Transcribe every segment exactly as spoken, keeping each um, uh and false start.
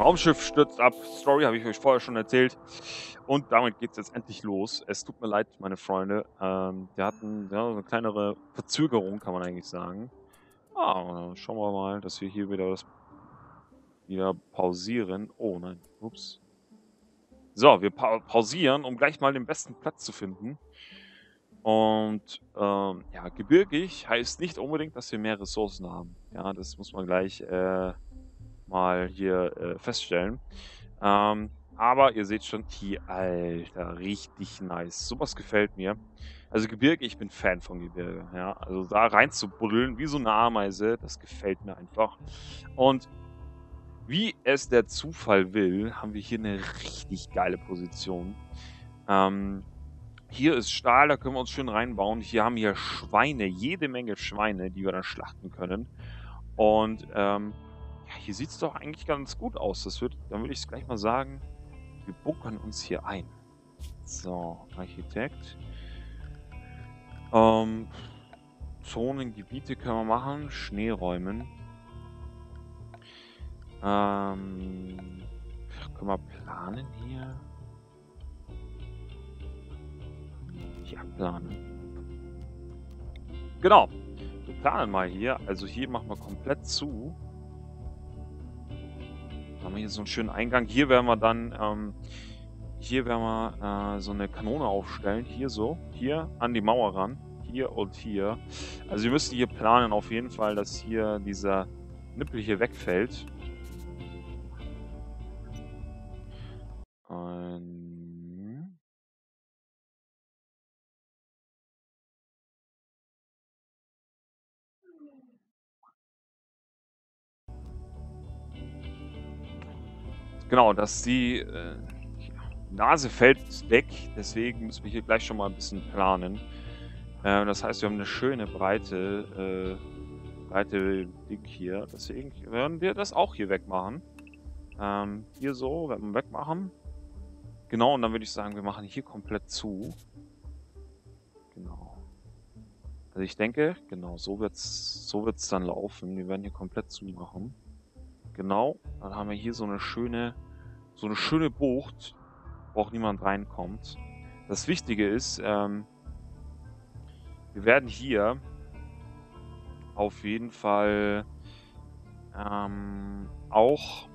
Raumschiff stürzt ab. Story habe ich euch vorher schon erzählt. Und damit geht es jetzt endlich los. Es tut mir leid, meine Freunde. Ähm, wir hatten ja, eine kleinere Verzögerung, kann man eigentlich sagen. Ah, schauen wir mal, dass wir hier wieder das wieder pausieren. Oh nein, ups. So, wir pa pausieren, um gleich mal den besten Platz zu finden. Und ähm, ja, gebirgig heißt nicht unbedingt, dass wir mehr Ressourcen haben. Ja, das muss man gleich äh, mal hier äh, feststellen. Ähm, aber ihr seht schon, die, Alter, richtig nice. Sowas gefällt mir. Also Gebirge, ich bin Fan von Gebirge. Ja, also da rein zu buddeln, wie so eine Ameise, das gefällt mir einfach. Und wie es der Zufall will, haben wir hier eine richtig geile Position. Ähm... Hier ist Stahl, da können wir uns schön reinbauen. Hier haben wir Schweine, jede Menge Schweine, die wir dann schlachten können. Und ähm, ja, hier sieht es doch eigentlich ganz gut aus. Das wird, dann würde ich es gleich mal sagen, wir bunkern uns hier ein. So, Architekt. Ähm, Zonen, Gebiete können wir machen. Schneeräumen. Ähm, können wir planen hier? Planen. Genau. Wir planen mal hier. Also hier machen wir komplett zu. Dann haben wir hier so einen schönen Eingang. Hier werden wir dann ähm, hier werden wir äh, so eine Kanone aufstellen. Hier so. Hier an die Mauer ran. Hier und hier. Also wir müssen hier planen auf jeden Fall, dass hier dieser Nippel hier wegfällt. Und genau, dass die äh, Nase fällt weg, deswegen müssen wir hier gleich schon mal ein bisschen planen. Äh, das heißt, wir haben eine schöne breite, äh, breite Ding hier. Deswegen werden wir das auch hier wegmachen. Ähm, hier so, werden wir wegmachen. Genau, und dann würde ich sagen, wir machen hier komplett zu. Genau. Also ich denke, genau, so wird es so wird's dann laufen. Wir werden hier komplett zumachen. Genau, dann haben wir hier so eine schöne, so eine schöne Bucht, wo auch niemand reinkommt. Das Wichtige ist, ähm, wir werden hier auf jeden Fall ähm, auch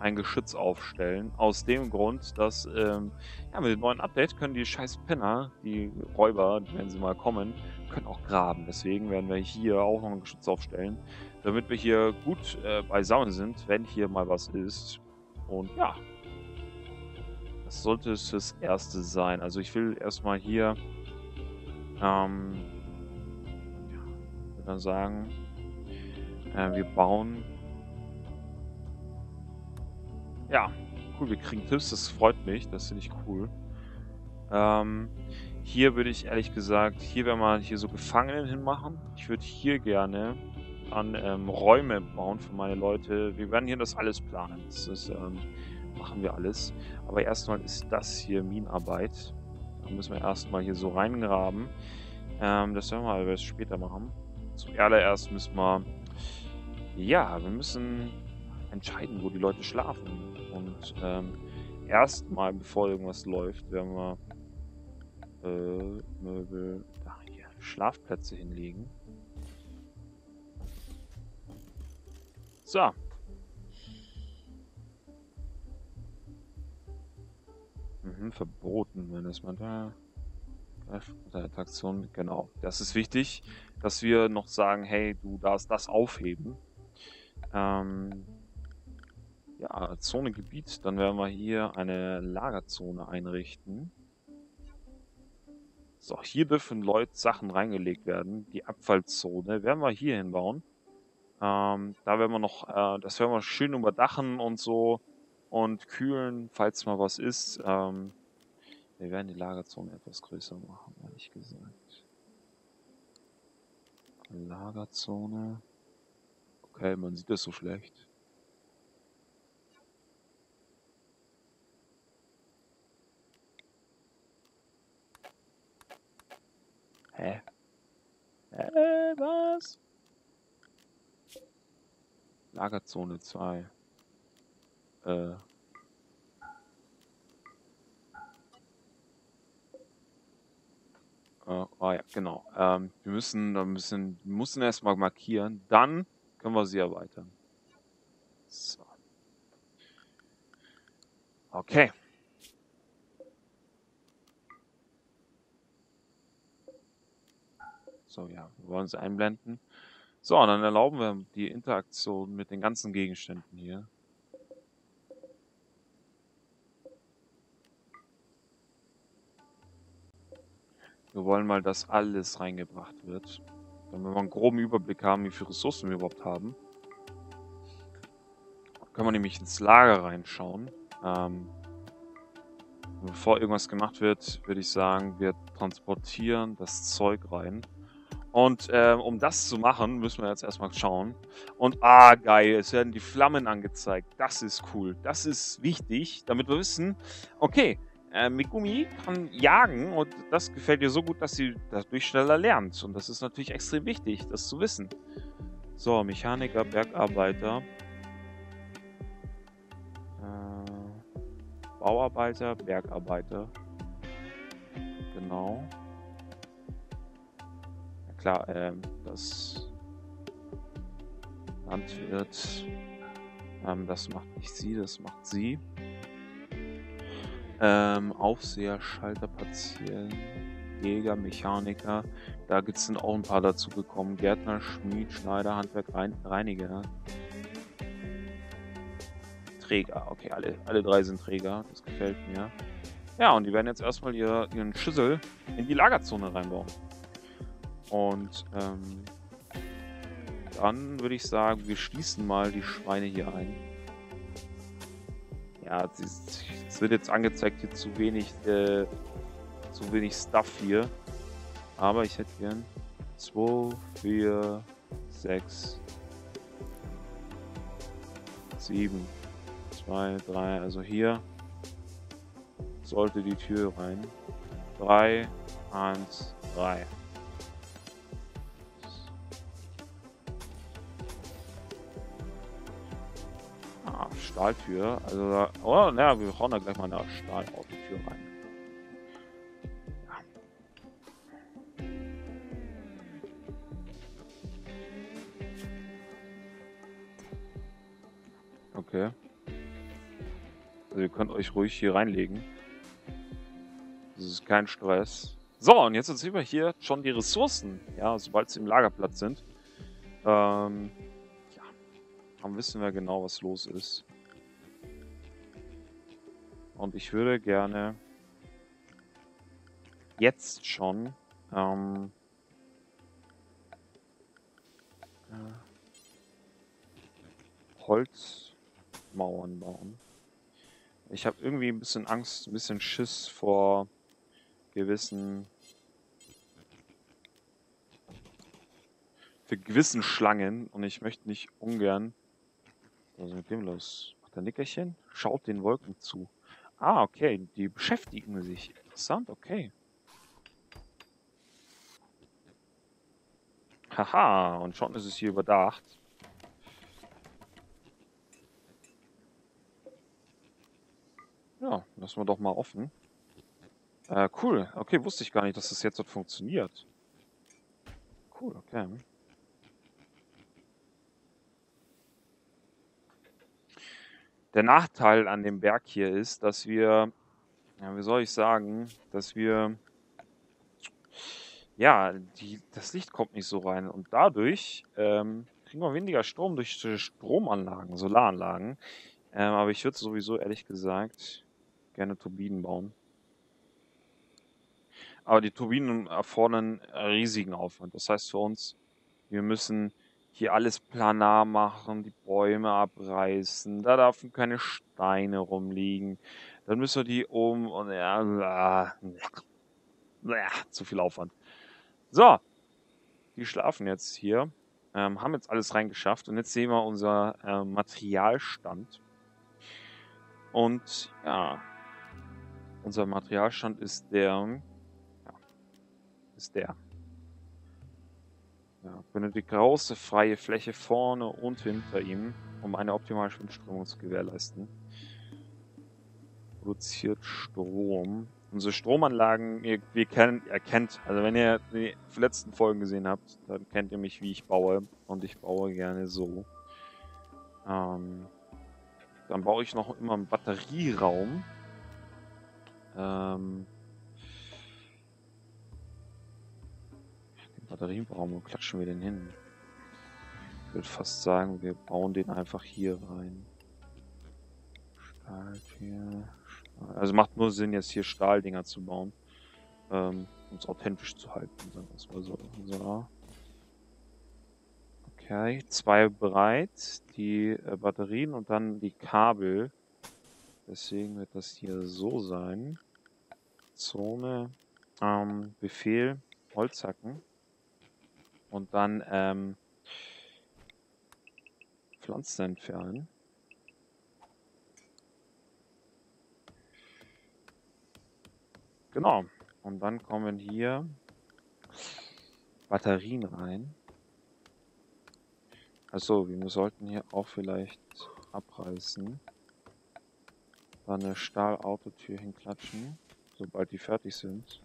ein Geschütz aufstellen. Aus dem Grund, dass ähm, ja, mit dem neuen Update können die scheiß Penner, die Räuber, wenn sie mal kommen, können auch graben. Deswegen werden wir hier auch noch ein Geschütz aufstellen, damit wir hier gut äh, beisammen sind, wenn hier mal was ist. Und ja, das sollte es das Erste sein. Also ich will erstmal hier ähm, ja, dann sagen, äh, wir bauen. Ja, cool, wir kriegen Tipps, das freut mich, das finde ich cool. Ähm, hier würde ich ehrlich gesagt, hier werden wir hier so Gefangenen hinmachen. Ich würde hier gerne an ähm, Räume bauen für meine Leute. Wir werden hier das alles planen, das ist, ähm, machen wir alles. Aber erstmal ist das hier Minenarbeit. Da müssen wir erstmal hier so reingraben. Ähm, das werden wir aber erst später machen. Zuallererst müssen wir, ja, wir müssen entscheiden, wo die Leute schlafen. Und ähm, erstmal, bevor irgendwas läuft, werden wir äh, Möbel, da hier, Schlafplätze hinlegen. So. Mhm, verboten, wenn das mal da. Attraktion, genau. Das ist wichtig, dass wir noch sagen: Hey, du darfst das aufheben. Ähm. Ja, Zone Gebiet, dann werden wir hier eine Lagerzone einrichten. So, hier dürfen Leute Sachen reingelegt werden. Die Abfallzone werden wir hier hinbauen. Ähm, da werden wir noch, äh, das werden wir schön überdachen und so und kühlen, falls mal was ist. Ähm, wir werden die Lagerzone etwas größer machen, ehrlich gesagt. Lagerzone. Okay, man sieht das so schlecht. Hä? Hä? Was? Lagerzone zwei. Äh. Äh, ah ja, genau. Ähm, wir müssen ein bisschen, wir müssen erstmal markieren, dann können wir sie erweitern. So. Okay. So, ja, wir wollen sie einblenden. So, und dann erlauben wir die Interaktion mit den ganzen Gegenständen hier. Wir wollen mal, dass alles reingebracht wird. Wenn wir mal einen groben Überblick haben, wie viele Ressourcen wir überhaupt haben, können wir nämlich ins Lager reinschauen. Ähm, bevor irgendwas gemacht wird, würde ich sagen, wir transportieren das Zeug rein. Und äh, um das zu machen, müssen wir jetzt erstmal schauen. Und ah, geil, es werden die Flammen angezeigt. Das ist cool. Das ist wichtig, damit wir wissen, okay, Äh, Megumi kann jagen und das gefällt ihr so gut, dass sie dadurch schneller lernt. Und das ist natürlich extrem wichtig, das zu wissen. So, Mechaniker, Bergarbeiter. Äh, Bauarbeiter, Bergarbeiter. Genau. Ja, klar, äh, das Landwirt. Ähm, das macht nicht sie, das macht sie. Ähm, Aufseher, Schalter, Patienten, Jäger, Mechaniker, da gibt es dann auch ein paar dazu gekommen. Gärtner, Schmied, Schneider, Handwerk, Reiniger, Träger. Okay, alle, alle drei sind Träger, das gefällt mir. Ja, und die werden jetzt erstmal ihre, ihren Schüssel in die Lagerzone reinbauen. Und ähm, dann würde ich sagen, wir schließen mal die Schweine hier ein. Ja, es wird jetzt angezeigt, hier zu wenig, äh, zu wenig Stuff hier. Aber ich hätte gern zwei, vier, sechs, sieben, zwei, drei. Also hier sollte die Tür rein. drei, eins, drei. Stahltür, also da, oh, naja, wir hauen da gleich mal eine Stahlautotür rein. Ja. Okay. Also ihr könnt euch ruhig hier reinlegen. Das ist kein Stress. So, und jetzt sehen wir hier schon die Ressourcen, ja, sobald sie im Lagerplatz sind. Ähm, ja, dann wissen wir genau, was los ist. Und ich würde gerne jetzt schon ähm, äh, Holzmauern bauen. Ich habe irgendwie ein bisschen Angst, ein bisschen Schiss vor gewissen für gewissen Schlangen und ich möchte nicht ungern. Was ist mit dem los? Macht der Nickerchen? Schaut den Wolken zu. Ah, okay, die beschäftigen sich. Interessant, okay. Haha, und schon ist es hier überdacht. Ja, lassen wir doch mal offen. Äh, cool, okay, wusste ich gar nicht, dass das jetzt dort funktioniert. Cool, okay. Der Nachteil an dem Berg hier ist, dass wir, ja, wie soll ich sagen, dass wir, ja, die, das Licht kommt nicht so rein und dadurch ähm, kriegen wir weniger Strom durch Stromanlagen, Solaranlagen. Ähm, aber ich würde sowieso, ehrlich gesagt, gerne Turbinen bauen. Aber die Turbinen erfordern riesigen Aufwand. Das heißt für uns, wir müssen hier alles planar machen, die Bäume abreißen, da dürfen keine Steine rumliegen. Dann müssen wir die um und ja, ja, zu viel Aufwand. So, die schlafen jetzt hier, ähm, haben jetzt alles reingeschafft und jetzt sehen wir unser äh, Materialstand. Und ja, unser Materialstand ist der, ja, ist der. Ja, benutzt die große freie Fläche vorne und hinter ihm, um eine optimale Windströmung zu gewährleisten. produziert Strom. Unsere Stromanlagen, ihr, ihr, kennt, ihr kennt, also wenn ihr die letzten Folgen gesehen habt, dann kennt ihr mich, wie ich baue. Und ich baue gerne so. Ähm, dann baue ich noch immer einen Batterieraum. Ähm, den Batterieraum, wo klatschen wir denn hin? Ich würde fast sagen, wir bauen den einfach hier rein. Stahl hier. Also macht nur Sinn, jetzt hier Stahldinger zu bauen, ähm, um es authentisch zu halten, sagen wir es mal so. So. Okay, zwei breit, die äh, Batterien und dann die Kabel. Deswegen wird das hier so sein. Zone, ähm, Befehl, Holzhacken und dann ähm, Pflanzen entfernen. Genau. Und dann kommen hier Batterien rein. Achso, wir sollten hier auch vielleicht abreißen. Dann eine Stahlautotür hinklatschen, sobald die fertig sind.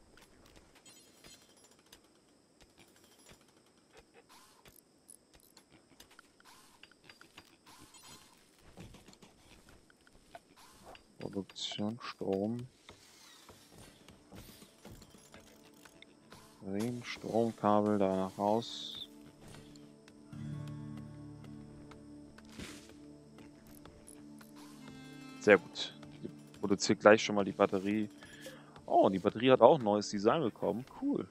Produktion, Strom. Stromkabel da raus. Sehr gut. Ich produziere gleich schon mal die Batterie. Oh, die Batterie hat auch ein neues Design bekommen. Cool.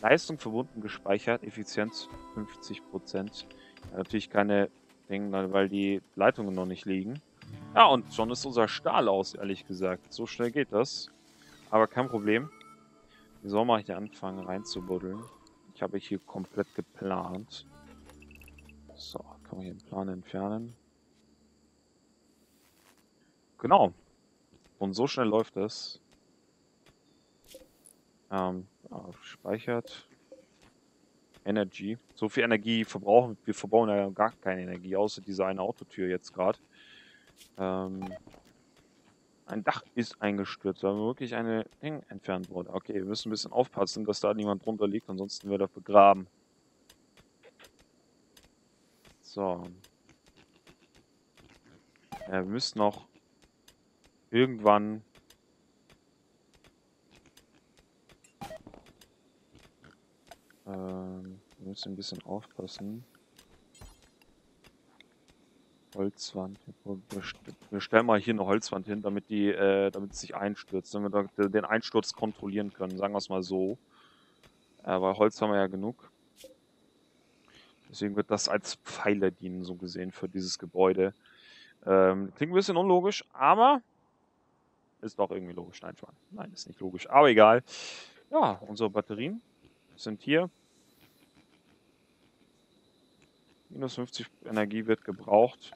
Leistung verbunden, gespeichert, Effizienz fünfzig Prozent. Ja, natürlich keine Dinge, weil die Leitungen noch nicht liegen. Ja, und schon ist unser Stahl aus, ehrlich gesagt. So schnell geht das. Aber kein Problem. So mache ich anfangen reinzubuddeln. Ich habe hier komplett geplant. So, kann man hier den Plan entfernen. Genau. Und so schnell läuft das. Ähm, ja, speichert. Energy. So viel Energie verbrauchen wir. Verbrauchen ja gar keine Energie, außer diese eine Autotür jetzt gerade. Ähm... Ein Dach ist eingestürzt, weil wirklich eine Ding entfernt wurde. Okay, wir müssen ein bisschen aufpassen, dass da niemand drunter liegt, ansonsten wird er begraben. So. Ja, wir müssen noch irgendwann ähm, wir müssen ein bisschen aufpassen. Holzwand. Wir stellen mal hier eine Holzwand hin, damit die, äh, damit es sich einstürzt, damit wir den Einsturz kontrollieren können, sagen wir es mal so. Äh, weil Holz haben wir ja genug. Deswegen wird das als Pfeiler dienen, so gesehen, für dieses Gebäude. Ähm, klingt ein bisschen unlogisch, aber ist doch irgendwie logisch. Nein, nein, ist nicht logisch, aber egal. Ja, unsere Batterien sind hier. Minus fünfzig Energie wird gebraucht.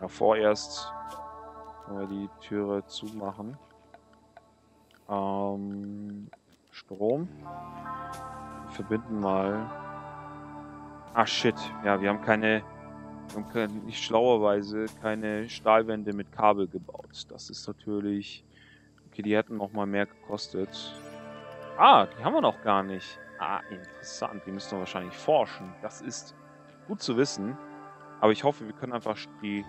Ja, vorerst können wir die Türe zumachen. Ähm, Strom. Wir verbinden mal. Ach shit, ja, wir haben keine, wir haben keine, nicht schlauerweise keine Stahlwände mit Kabel gebaut. Das ist natürlich, okay, die hätten noch mal mehr gekostet. Ah, die haben wir noch gar nicht. Ah, interessant. Die müssen wir wahrscheinlich forschen. Das ist gut zu wissen. Aber ich hoffe, wir können einfach die...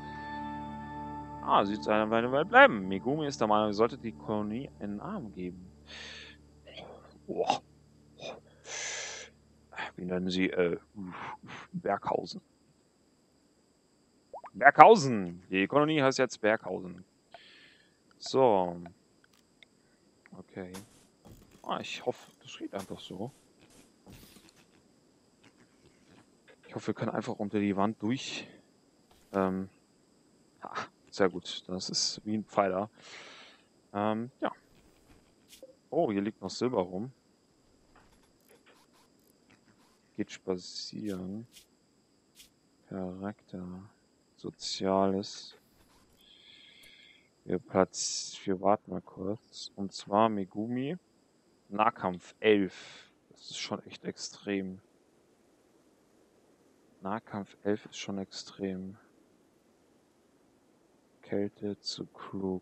Ah, sie soll eine Weile bleiben. Megumi ist der Meinung, wir sollten die Kolonie einen Namen geben. Oh. Oh. Wie nennen sie? Äh, Berghausen. Berghausen! Die Kolonie heißt jetzt Berghausen. So. Okay. Ah, ich hoffe, das geht einfach so. Ich hoffe, wir können einfach unter die Wand durch. Ähm, ha, sehr gut. Das ist wie ein Pfeiler. Ähm, ja. Oh, hier liegt noch Silber rum. Geht spazieren. Charakter. Soziales. Wir, Platz, wir warten mal kurz. Und zwar Megumi. Nahkampf elf. Das ist schon echt extrem. Nahkampf elf ist schon extrem. Kälte zu Krug.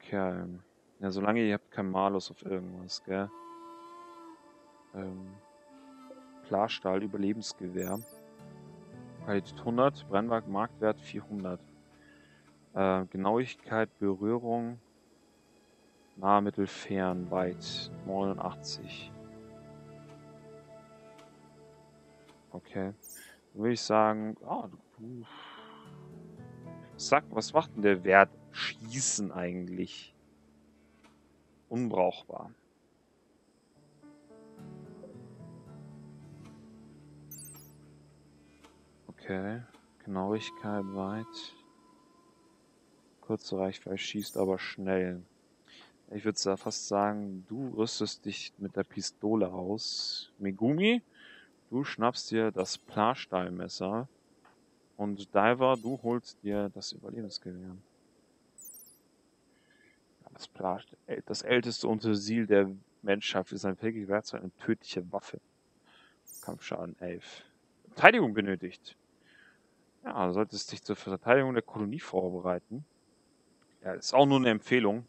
Okay. Ja, solange ihr habt keinen Malus auf irgendwas, gell? Ähm. Klarstahl, Überlebensgewehr. Qualität hundert, Brennwerk, Marktwert vierhundert. Äh, Genauigkeit, Berührung, nah, mittel, fern, weit, neunundachtzig. Okay. Dann würde ich sagen, ah, du, sag, was macht denn der Wert Schießen eigentlich? Unbrauchbar. Okay. Genauigkeit weit. Kurze Reichweite, schießt aber schnell. Ich würde fast sagen, du rüstest dich mit der Pistole aus. Megumi, du schnappst dir das Plastallmesser. Und Diver, du holst dir das Überlebensgewehr. Das, das älteste Utensil der Menschheit ist ein fähiges Werkzeug, eine tödliche Waffe. Kampfschaden elf. Verteidigung benötigt. Ja, du solltest dich zur Verteidigung der Kolonie vorbereiten. Ja, das ist auch nur eine Empfehlung.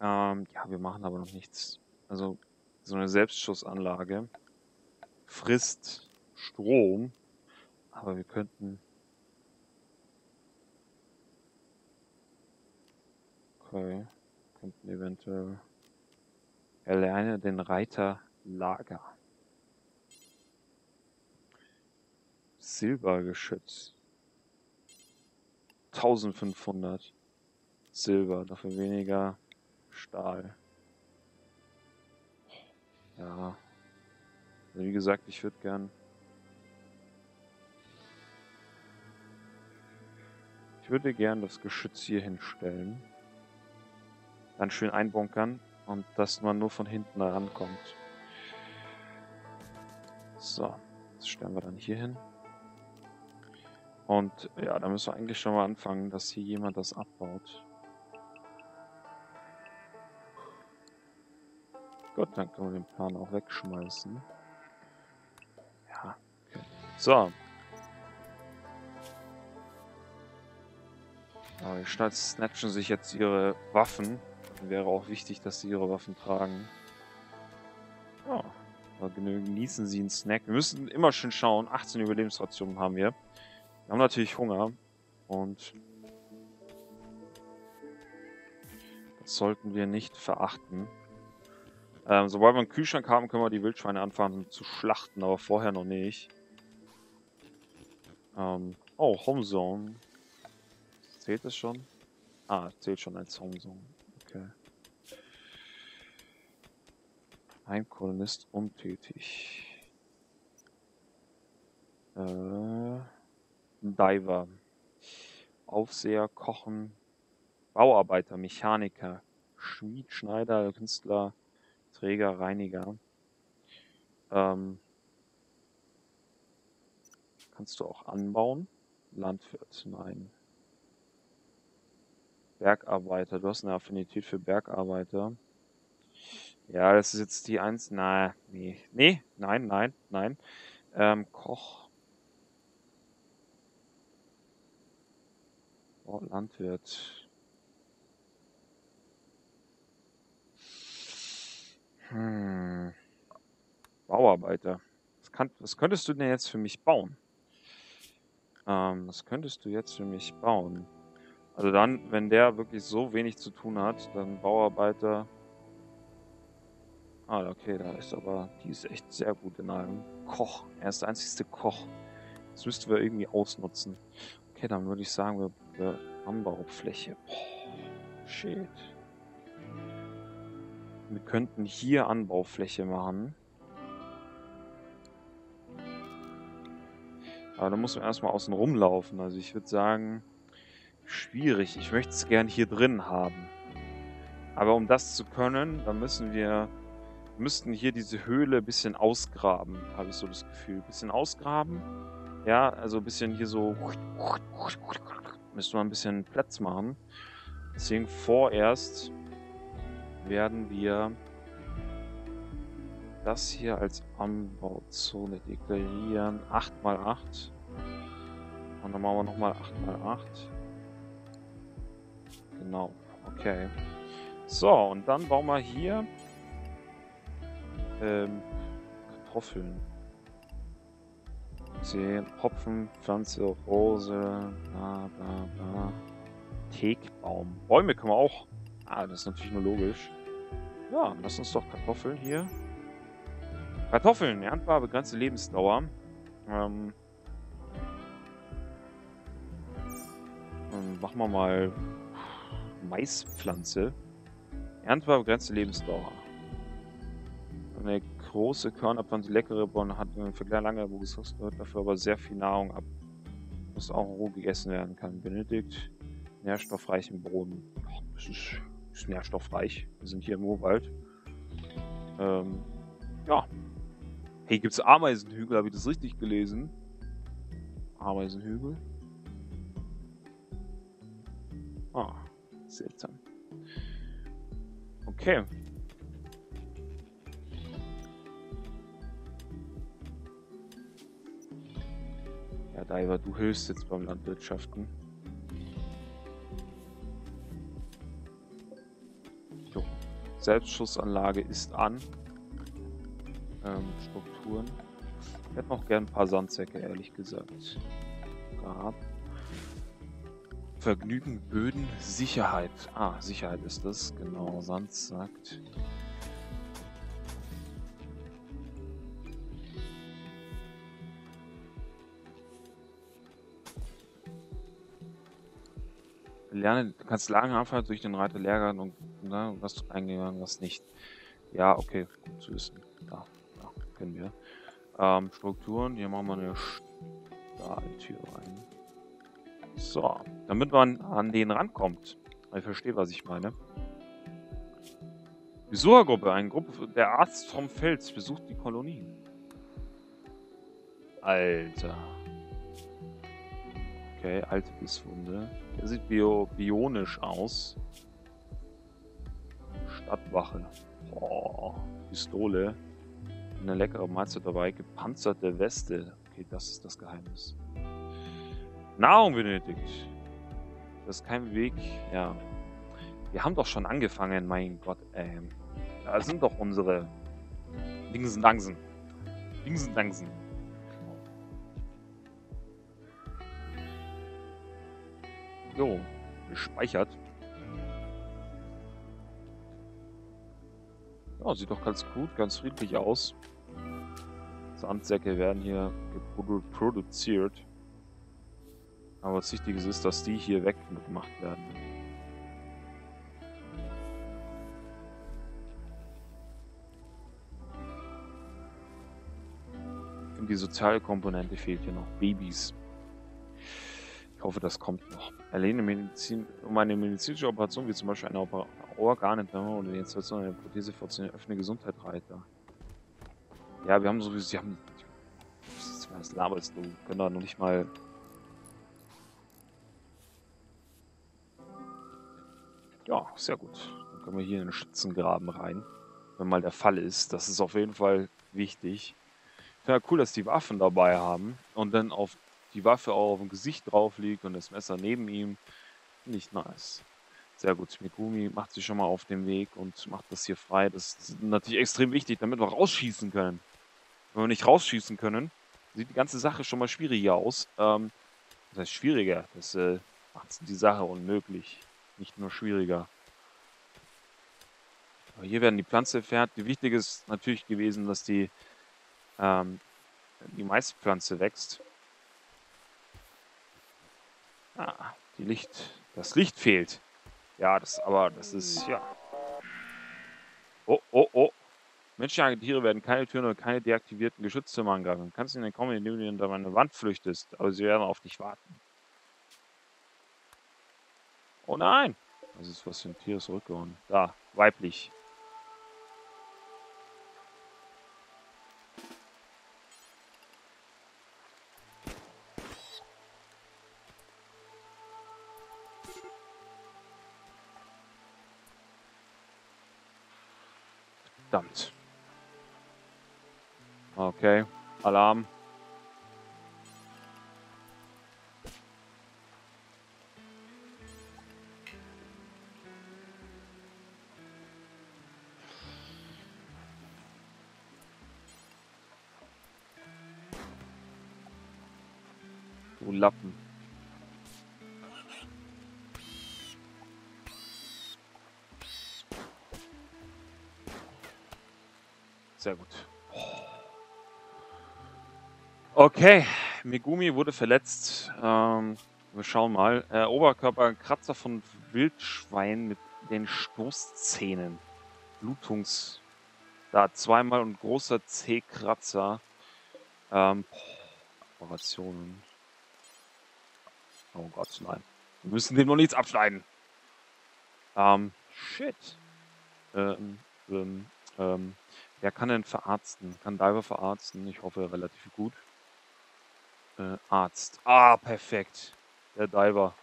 Ähm, ja, wir machen aber noch nichts. Also, so eine Selbstschussanlage frisst Strom, aber wir könnten... Okay, wir könnten eventuell alleine den Reiter Lager. Silbergeschütz. eintausendfünfhundert Silber, dafür weniger Stahl. Ja. Also wie gesagt, ich würde gern... Ich würde gern das Geschütz hier hinstellen. Dann schön einbunkern und dass man nur von hinten herankommt. So, das stellen wir dann hier hin. Und ja, da müssen wir eigentlich schon mal anfangen, dass hier jemand das abbaut. Gut, dann können wir den Plan auch wegschmeißen. Ja, okay. So. Aber die snatchen sich jetzt ihre Waffen. Dann wäre auch wichtig, dass sie ihre Waffen tragen. Ja, aber genießen sie einen Snack. Wir müssen immer schön schauen. achtzehn Überlebensrationen haben wir. Wir haben natürlich Hunger und das sollten wir nicht verachten. Ähm, sobald wir einen Kühlschrank haben, können wir die Wildschweine anfangen zu schlachten, aber vorher noch nicht. Ähm, oh, Homezone. Zählt das schon? Ah, zählt schon als Homezone. Okay. Ein Kolonist untätig. Äh... Diver, Aufseher, Kochen, Bauarbeiter, Mechaniker, Schmied, Schneider, Künstler, Träger, Reiniger. Ähm, kannst du auch anbauen? Landwirt, nein. Bergarbeiter, du hast eine Affinität für Bergarbeiter. Ja, das ist jetzt die eins. Na, nee. Nee, nein, nein, nein. Ähm, Koch. Oh, Landwirt. Hm. Bauarbeiter. Was, kann, was könntest du denn jetzt für mich bauen? Ähm, was könntest du jetzt für mich bauen? Also dann, wenn der wirklich so wenig zu tun hat, dann Bauarbeiter. Ah, okay, da ist aber... Die ist echt sehr gut in allem. Koch. Er ist der einzigste Koch. Das müssten wir irgendwie ausnutzen. Okay, dann würde ich sagen, wir Anbaufläche. Oh, shit. Wir könnten hier Anbaufläche machen. Aber da muss man erstmal außen rumlaufen. Also ich würde sagen, schwierig. Ich möchte es gern hier drin haben. Aber um das zu können, dann müssen wir, müssten hier diese Höhle ein bisschen ausgraben. Habe ich so das Gefühl. Ein bisschen ausgraben. Ja, also ein bisschen hier so... Müssen wir ein bisschen Platz machen. Deswegen vorerst werden wir das hier als Anbauzone deklarieren. acht mal acht. Und dann machen wir nochmal acht mal acht. Genau, okay. So, und dann bauen wir hier ähm, Kartoffeln. zehn, Hopfen, Pflanze, Rose, bla bla bla. Teekbaum. Bäume können wir auch. Ah, das ist natürlich nur logisch. Ja, lass uns doch Kartoffeln hier. Kartoffeln, erntbar, begrenzte Lebensdauer. Ähm. Dann machen wir mal Maispflanze. Erntbar, begrenzte Lebensdauer. Eine große Körnerpflanze, leckere Bohnen, hat einen Vergleich lange, wo es gehört, dafür aber sehr viel Nahrung ab. Was auch roh gegessen werden kann. Benötigt nährstoffreichen Boden. Ach, das ist, ist nährstoffreich. Wir sind hier im Urwald. Ähm, ja. Hey, gibt's Ameisenhügel? Habe ich das richtig gelesen? Ameisenhügel? Ah, seltsam. Okay. Ja, Diver, du hilfst jetzt beim Landwirtschaften. Jo. Selbstschussanlage ist an. Ähm, Strukturen. Ich hätte noch gern ein paar Sandsäcke, ehrlich gesagt. Gehabt. Vergnügen, Böden, Sicherheit. Ah, Sicherheit ist das. Genau, Sand sagt. Lerne, du kannst lange anfangen durch den Reiter Lehrgang und ne, was du eingegangen, was nicht. Ja, okay, gut zu wissen. Da, da können wir. Ähm, Strukturen, hier machen wir eine Stahltür rein. So, damit man an den rankommt. Ich verstehe, was ich meine. Besuchergruppe, eine Gruppe der Arzt vom Fels besucht die Kolonie. Alter. Okay, alte Bisswunde. Der sieht bio bionisch aus. Stadtwache. Oh, Pistole. Eine leckere Mahlzeit dabei. Gepanzerte Weste. Okay, das ist das Geheimnis. Nahrung benötigt. Das ist kein Weg. Ja. Wir haben doch schon angefangen, mein Gott, ey. Da sind doch unsere Dingsen-Dangsen. Dingsen-Dangsen. Jo. Gespeichert. Ja, sieht doch ganz gut, ganz friedlich aus. Sandsäcke werden hier produziert. Aber das Wichtige ist, dass die hier weggemacht werden. Und die soziale Komponente fehlt hier noch. Babys. Ich hoffe, das kommt noch. Alleine Medizin, um eine medizinische Operation, wie zum Beispiel eine Organentnahme oder die Installation einer Prothese vorzunehmen, öffne Gesundheitsreiter. Ja, wir haben sowieso... Sie haben... Was laberst du? Wir können da noch nicht mal... Ja, sehr gut. Dann können wir hier in den Schützengraben rein, wenn mal der Fall ist. Das ist auf jeden Fall wichtig. Ich finde ja cool, dass die Waffen dabei haben und dann auf die Waffe auch auf dem Gesicht drauf liegt und das Messer neben ihm. Nicht nice. Sehr gut. Mikumi macht sich schon mal auf den Weg und macht das hier frei. Das ist natürlich extrem wichtig, damit wir rausschießen können. Wenn wir nicht rausschießen können, sieht die ganze Sache schon mal schwieriger aus. Ähm, das heißt schwieriger. Das äh, macht die Sache unmöglich. Nicht nur schwieriger. Aber hier werden die Pflanzen entfernt. Wichtig ist natürlich gewesen, dass die, ähm, die Maispflanze wächst. Ah, die Licht. Das Licht fehlt. Ja, das aber, das ist, ja. Oh, oh, oh. Menschenjagende Tiere werden keine Türen oder keine deaktivierten Geschütztürme angreifen. Du kannst ihnen kommen, indem du hinter eine Wand flüchtest. Aber sie werden auf dich warten. Oh nein! Das ist was für ein Tier zurückgehauen. Da, weiblich. Verdammt. Okay, Alarm. Du Lappen. Sehr gut. Okay, Megumi wurde verletzt. Ähm, wir schauen mal. Äh, Oberkörperkratzer von Wildschwein mit den Stoßzähnen. Blutungs... Da, zweimal und großer C-Kratzer. Ähm, Operationen. Oh Gott, nein. Wir müssen dem noch nichts abschneiden. Ähm, shit. Ähm, ähm, ähm. Wer kann denn verarzten? Kann Diver verarzten? Ich hoffe, relativ gut. Äh, Arzt. Ah, perfekt. Der Diver.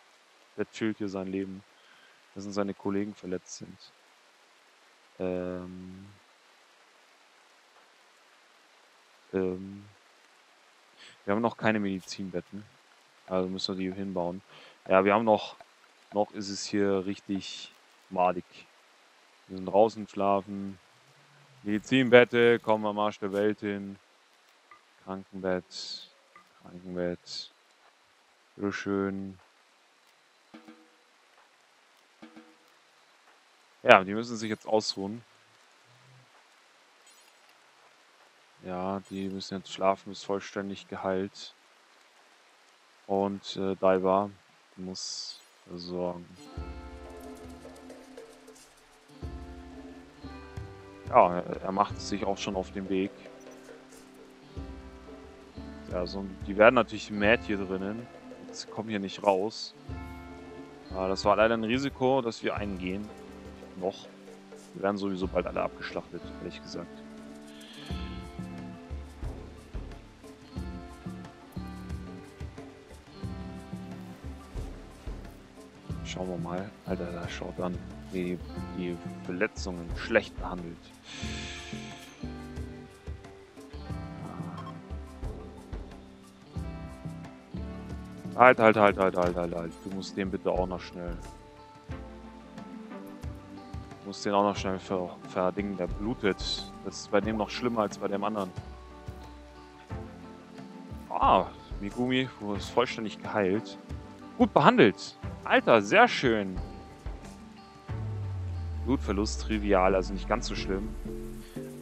Der chillt hier sein Leben. Dessen seine Kollegen verletzt sind. Ähm. Ähm. Wir haben noch keine Medizinbetten. Also müssen wir die hinbauen. Ja, wir haben noch... Noch ist es hier richtig madig. Wir sind draußen schlafen. Medizinbette, kommen wir am Arsch der Welt hin. Krankenbett. Krankenbett. So schön. Ja, die müssen sich jetzt ausruhen. Ja, die müssen jetzt schlafen, bis vollständig geheilt. Und äh, Diver muss versorgen. Ja, er macht sich auch schon auf den Weg. Ja, so, die werden natürlich mad hier drinnen. Jetzt kommen hier nicht raus. Ja, das war leider ein Risiko, dass wir eingehen. Noch. Wir werden sowieso bald alle abgeschlachtet, ehrlich gesagt. Schauen wir mal. Alter, da schaut an, wie die Verletzungen schlecht behandelt. Halt, halt, halt, halt, halt, halt, halt. Du musst den bitte auch noch schnell... Du musst den auch noch schnell ver verdingen. Der blutet. Das ist bei dem noch schlimmer als bei dem anderen. Ah, Megumi wurde vollständig geheilt. Gut behandelt. Alter, sehr schön. Blutverlust trivial, also nicht ganz so schlimm.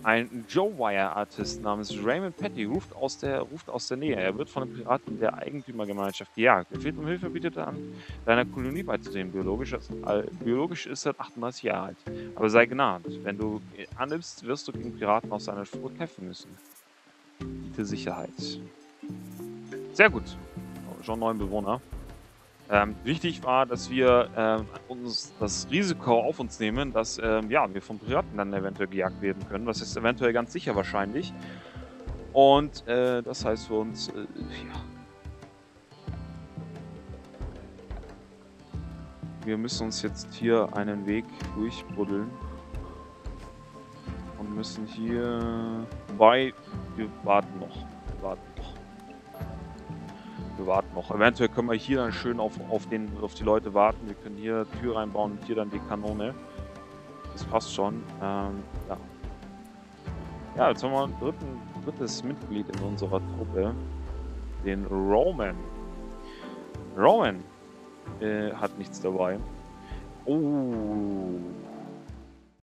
Ein Joe-Wire-Artist namens Raymond Petty ruft aus, der, ruft aus der Nähe. Er wird von den Piraten der Eigentümergemeinschaft gejagt. Er fehlt um Hilfe, bietet er an, deiner Kolonie beizutreten. Biologisch, äh, biologisch ist er achtunddreißig Jahre alt. Aber sei genaht. Wenn du annimmst, wirst du gegen Piraten aus seiner Spur kämpfen müssen. Biete Sicherheit. Sehr gut. Schon neun Bewohner. Ähm, wichtig war, dass wir ähm, uns das Risiko auf uns nehmen, dass ähm, ja, wir von Piraten dann eventuell gejagt werden können. Das ist eventuell ganz sicher wahrscheinlich. Und äh, das heißt für uns, äh, ja. Wir müssen uns jetzt hier einen Weg durchbuddeln. Und müssen hier bei... Wir warten noch. Wir warten. Wir warten noch. Eventuell können wir hier dann schön auf, auf, den, auf die Leute warten. Wir können hier Tür reinbauen und hier dann die Kanone. Das passt schon. Ähm, ja. ja, jetzt haben wir ein dritten, drittes Mitglied in unserer Truppe. Den Roman. Roman äh, hat nichts dabei. Oh.